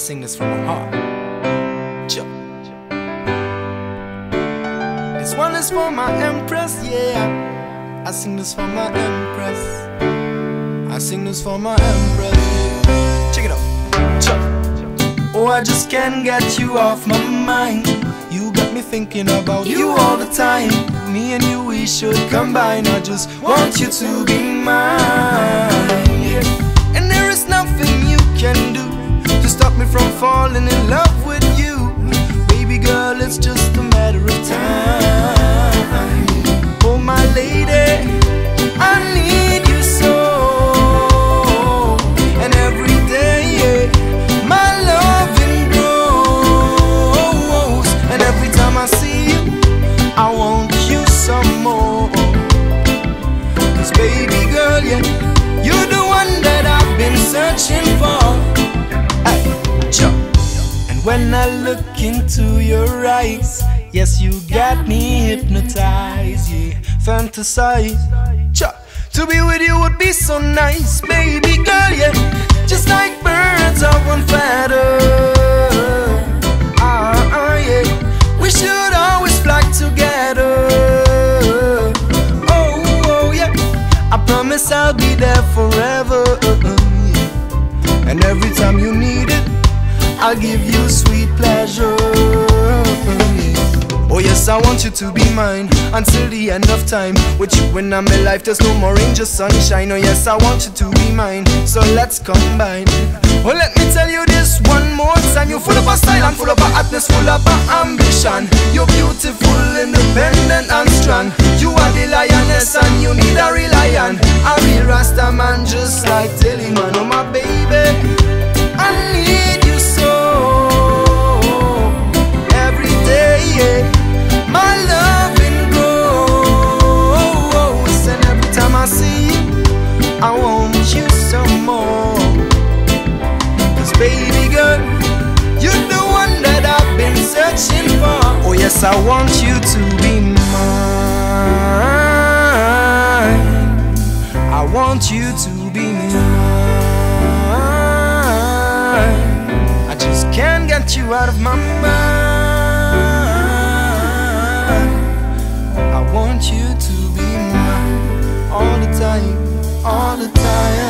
sing this from my heart. This one is for my empress, yeah. I sing this for my empress. I sing this for my empress. Check it out. Oh, I just can't get you off my mind. You got me thinking about you all the time. Me and you, we should combine. I just want you to be mine, yeah. And there is nothing you can do to stop me from falling in love with you. Baby girl, it's just a matter of time. Oh, my lady, I need you so. And every day, yeah, my loving grows. And every time I see you, I want you some more. 'Cause baby girl, yeah, you're the one that I've been searching for. Hey, and when I look into your eyes, yes, you got me hypnotized, yeah. Fantasize, to be with you would be so nice, baby girl, yeah. Just like birds of one feather, yeah. We should always flock together. Oh, oh, yeah. I promise I'll be there forever, yeah. And every time you need it, I'll give you sweet pleasure. Oh yes, I want you to be mine until the end of time. With you in my life, there's no more rain, just sunshine. Oh yes, I want you to be mine, so let's combine. Oh, let me tell you this one more time. You're full of a style and full of a hotness, full of a ambition. You're beautiful, independent and strong. You are the lioness and you need a real lion, a real Rasta man just like Tillyman. Oh my baby, I need you so. Every day, yeah, my loving grows. And every time I see you, I want you some more. 'Cause baby girl, you're the one that I've been searching for. Oh yes, I want you to be mine. I want you to be mine. I just can't get you out of my mind. I want you to be mine all the time, all the time.